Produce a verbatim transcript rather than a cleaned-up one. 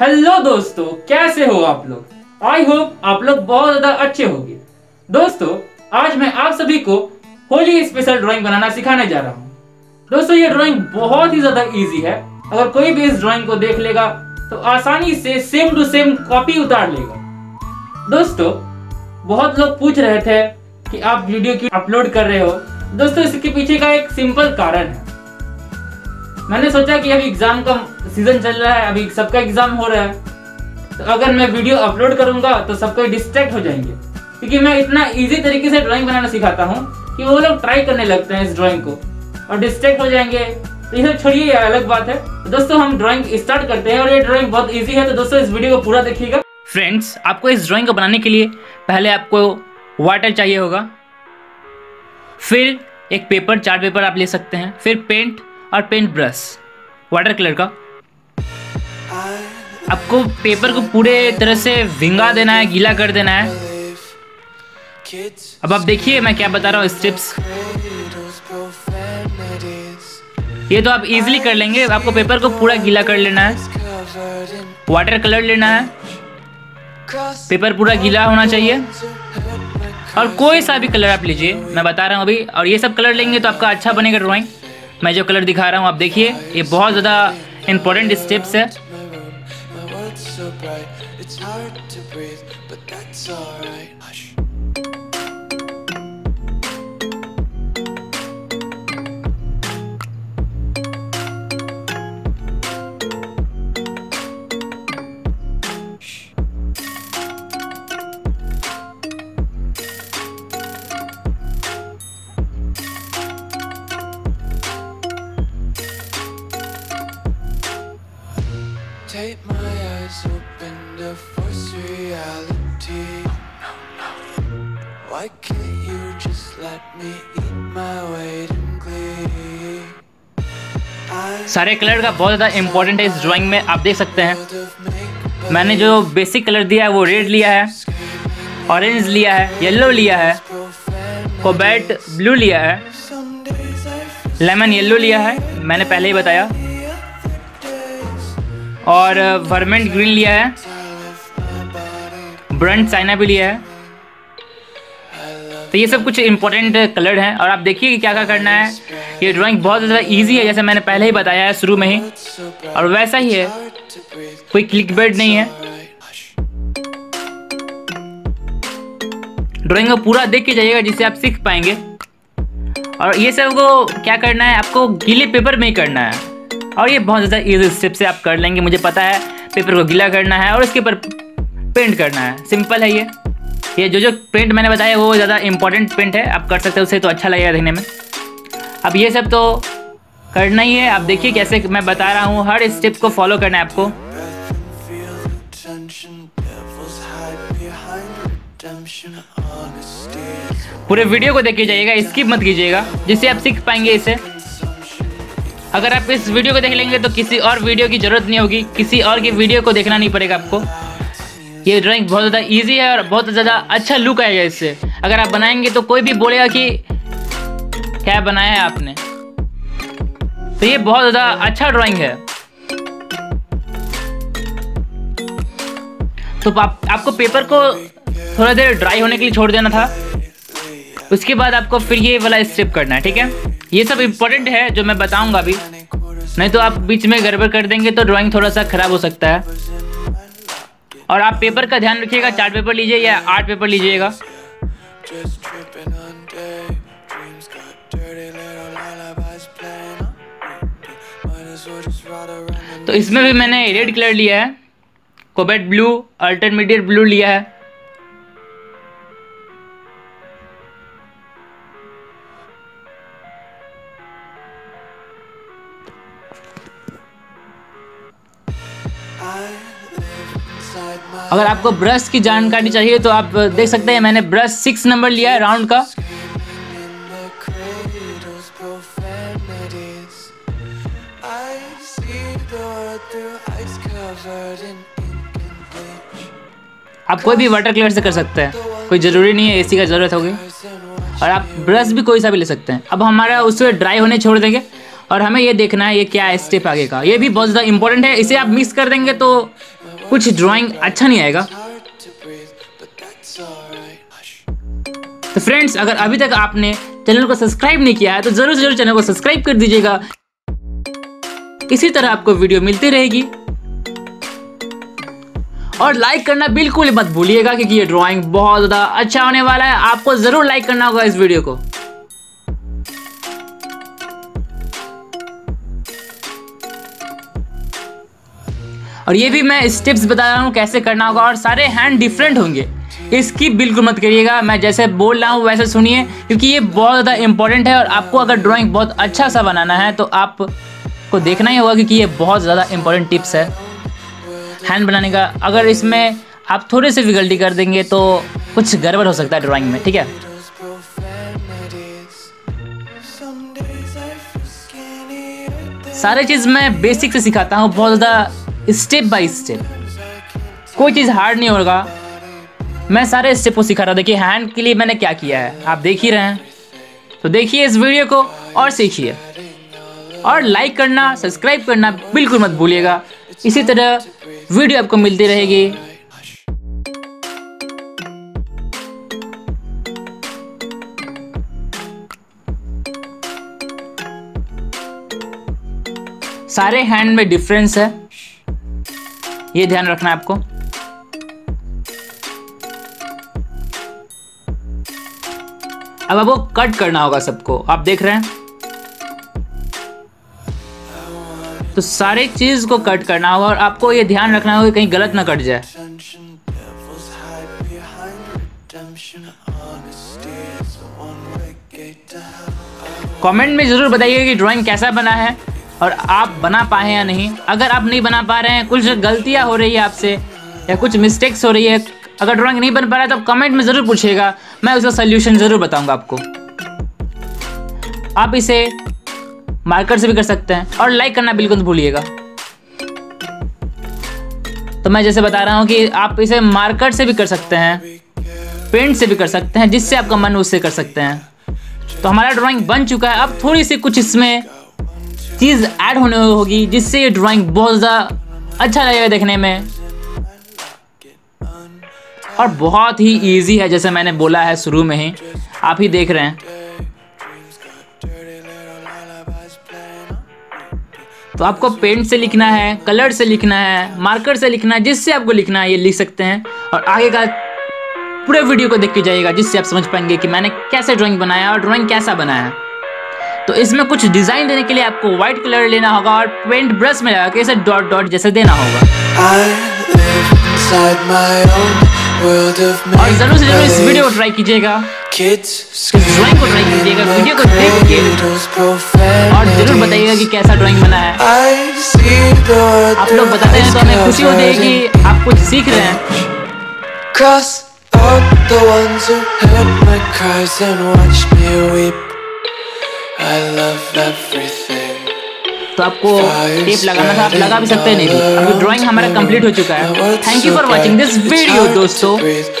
Hello दोस्तों, कैसे हो आप लोग। आई होप आप लोग बहुत ज्यादा अच्छे होंगे। दोस्तों आज मैं आप सभी को होली स्पेशल ड्राइंग बनाना सिखाने जा रहा हूँ। दोस्तों ये ड्राइंग बहुत ही ज्यादा इजी है। अगर कोई भी इस ड्राइंग को देख लेगा तो आसानी से सेम टू सेम कॉपी उतार लेगा। दोस्तों बहुत लोग पूछ रहे थे कि आप वीडियो क्यों अपलोड कर रहे हो। दोस्तों इसके पीछे का एक सिंपल कारण है। मैंने सोचा कि अभी एग्जाम का सीजन चल रहा है, अभी सबका एग्जाम हो रहा है, तो अगर मैं वीडियो अपलोड करूंगा तो सबको डिस्ट्रैक्ट हो जाएंगे, क्योंकि मैं इतना इजी तरीके से ड्राइंग बनाना सिखाता हूं कि वो लोग ट्राई करने लगते हैं इस ड्राइंग को और डिस्ट्रैक्ट हो जाएंगे। तो ये सब छोड़िए, अलग बात है। दोस्तों हम ड्राइंग स्टार्ट करते हैं और ये ड्राइंग बहुत ईजी है, तो दोस्तों इस वीडियो को पूरा देखिएगा। फ्रेंड्स आपको इस ड्राइंग को बनाने के लिए पहले आपको वाटर चाहिए होगा, फिर एक पेपर, चार्ट पेपर आप ले सकते हैं, फिर पेंट और पेंट ब्रश वाटर कलर का। आपको पेपर को पूरे तरह से भिंगा देना है, गीला कर देना है। अब आप देखिए मैं क्या बता रहा हूँ स्टेप्स। ये तो आप इजीली कर लेंगे। आपको पेपर को पूरा गीला कर लेना है, वाटर कलर लेना है, पेपर पूरा गीला होना चाहिए और कोई सा भी कलर आप लीजिए, मैं बता रहा हूँ अभी। और ये सब कलर लेंगे तो आपका अच्छा बनेगा ड्राइंग। मैं जो कलर दिखा रहा हूँ आप देखिए, ये बहुत ज़्यादा इम्पोर्टेंट स्टेप्स है। Take my eyes open to force reality. Why can't you just let me eat my weight in glee? सारे कलर का बहुत ज़्यादा इम्पोर्टेंट है इस ड्राइंग में। आप देख सकते हैं मैंने जो बेसिक कलर दिया है वो रेड लिया है, ऑरेंज लिया है, येलो लिया है, कोबेल्ट ब्लू लिया है, लेमन येलो लिया है, मैंने पहले ही बताया, और वर्मेंट ग्रीन लिया है, ब्रंट चाइना भी लिया है। तो ये सब कुछ इम्पोर्टेंट कलर हैं। और आप देखिए क्या क्या करना है। ये ड्राइंग बहुत ज़्यादा इजी है, जैसे मैंने पहले ही बताया है शुरू में ही, और वैसा ही है, कोई क्लिकबेट नहीं है। ड्राइंग को पूरा देख के जाइएगा जिससे आप सीख पाएंगे। और ये सब को क्या करना है, आपको गीले पेपर में ही करना है। और ये बहुत ज़्यादा इजी स्टेप से आप कर लेंगे, मुझे पता है। पेपर को गीला करना है और इसके ऊपर पेंट करना है, सिंपल है ये। ये जो जो पेंट मैंने बताया वो ज़्यादा इम्पोर्टेंट पेंट है, आप कर सकते हो उससे, तो अच्छा लगेगा देखने में। अब ये सब तो करना ही है। आप देखिए कैसे मैं बता रहा हूँ, हर स्टेप को फॉलो करना है आपको। पूरे वीडियो को देखिए जाइएगा, स्किप मत कीजिएगा, जिससे आप सीख पाएंगे इसे। अगर आप इस वीडियो को देख लेंगे तो किसी और वीडियो की ज़रूरत नहीं होगी, किसी और की वीडियो को देखना नहीं पड़ेगा आपको। ये ड्राइंग बहुत ज़्यादा इजी है और बहुत ज़्यादा अच्छा लुक आएगा इससे। अगर आप बनाएंगे तो कोई भी बोलेगा कि क्या बनाया है आपने। तो ये बहुत ज़्यादा अच्छा ड्राइंग है। तो आप, आपको पेपर को थोड़ा देर ड्राई होने के लिए छोड़ देना था, उसके बाद आपको फिर ये वाला स्टेप करना है, ठीक है। ये सब इम्पोर्टेंट है जो मैं बताऊंगा अभी, नहीं तो आप बीच में गड़बड़ कर देंगे तो ड्राइंग थोड़ा सा ख़राब हो सकता है। और आप पेपर का ध्यान रखिएगा, चार्ट पेपर लीजिए या आर्ट पेपर लीजिएगा। तो इसमें भी मैंने रेड कलर लिया है, कोबेल्ट ब्लू, अल्टरमीडिएट ब्लू लिया है, अगर आपको ब्रश की जानकारी चाहिए तो आप देख सकते हैं मैंने ब्रश सिक्स नंबर लिया है, राउंड का। आप कोई भी वाटर कलर से कर सकते हैं, कोई ज़रूरी नहीं है इसी का ज़रूरत होगी। और आप ब्रश भी कोई सा भी ले सकते हैं। अब हमारा उससे ड्राई होने छोड़ देंगे और हमें ये देखना है ये क्या है स्टेप आगे का। ये भी बहुत ज़्यादा इंपॉर्टेंट है, इसे आप मिस कर देंगे तो कुछ ड्राइंग अच्छा नहीं आएगा। तो फ्रेंड्स, अगर अभी तक आपने चैनल को सब्सक्राइब नहीं किया है तो जरूर जरूर चैनल को सब्सक्राइब कर दीजिएगा। इसी तरह आपको वीडियो मिलती रहेगी और लाइक करना बिल्कुल मत भूलिएगा क्योंकि ये ड्राइंग बहुत ज़्यादा अच्छा होने वाला है। आपको जरूर लाइक करना होगा इस वीडियो को। और ये भी मैं स्टेप्स बता रहा हूँ कैसे करना होगा और सारे हैंड डिफरेंट होंगे, इसकी बिल्कुल मत करिएगा। मैं जैसे बोल रहा हूँ वैसे सुनिए क्योंकि ये बहुत ज़्यादा इंपॉर्टेंट है और आपको अगर ड्राइंग बहुत अच्छा सा बनाना है तो आपको देखना ही होगा क्योंकि ये बहुत ज़्यादा इंपॉर्टेंट टिप्स है हैंड बनाने का। अगर इसमें आप थोड़े से भी गलती कर देंगे तो कुछ गड़बड़ हो सकता है ड्राइंग में, ठीक है। सारे चीज़ मैं बेसिक से सिखाता हूँ, बहुत ज़्यादा स्टेप बाय स्टेप, कोई चीज़ हार्ड नहीं होगा। मैं सारे स्टेप को सिखा रहा हूँ। देखिए हैंड के लिए मैंने क्या किया है, आप देख ही रहे हैं। तो देखिए इस वीडियो को और सीखिए और लाइक करना, सब्सक्राइब करना बिल्कुल मत भूलिएगा। इसी तरह वीडियो आपको मिलती रहेगी। सारे हैंड में डिफरेंस है, ये ध्यान रखना है आपको। अब आपको कट करना होगा सबको, आप देख रहे हैं। तो सारे चीज को कट करना होगा और आपको ये ध्यान रखना होगा कहीं गलत ना कट जाए। कमेंट में जरूर बताइए कि ड्राइंग कैसा बना है और आप बना पाए या नहीं। अगर आप नहीं बना पा रहे हैं, कुछ गलतियां हो रही है आपसे या कुछ मिस्टेक्स हो रही है, अगर ड्राइंग नहीं बन पा रहा है तो कमेंट में जरूर पूछिएगा, मैं उसका सोल्यूशन जरूर बताऊंगा आपको। आप इसे मार्कर से भी कर सकते हैं और लाइक करना बिल्कुल मत भूलिएगा। तो मैं जैसे बता रहा हूँ कि आप इसे मार्कर से भी कर सकते हैं, पेंट से भी कर सकते हैं, जिससे आपका मन उससे कर सकते हैं। तो हमारा ड्राइंग बन चुका है। अब थोड़ी सी कुछ इसमें चीज़ ऐड होने होगी जिससे ये ड्राइंग बहुत ज़्यादा अच्छा लगेगा देखने में और बहुत ही ईजी है। जैसे मैंने बोला है शुरू में ही, आप ही देख रहे हैं। तो आपको पेंट से लिखना है, कलर से लिखना है, मार्कर से लिखना है, जिससे आपको लिखना है ये लिख सकते हैं। और आगे का पूरे वीडियो को देख के जाइएगा जिससे आप समझ पाएंगे कि मैंने कैसे ड्राइंग बनाया और ड्राइंग कैसा बनाया। तो इसमें कुछ डिज़ाइन देने के लिए आपको वाइट कलर लेना होगा और पेंट ब्रश में लगा के इसे डॉट डॉट जैसे देना होगा। और ज़रूर से जरूर इस वीडियो को ट्राई कीजिएगा, ड्राइंग को ट्राई कीजिएगा, वीडियो को देख के और जरूर बताइएगा कि कैसा ड्राइंग बना है। आप लोग बताते हैं तो हमें खुशी होती है कि आप कुछ सीख रहे हैं। तो आपको टेप लगाना था, आप लगा भी सकते हैं। नहीं, अभी ड्राइंग हमारा कंप्लीट हो चुका है। Thank you for watching this video दोस्तों।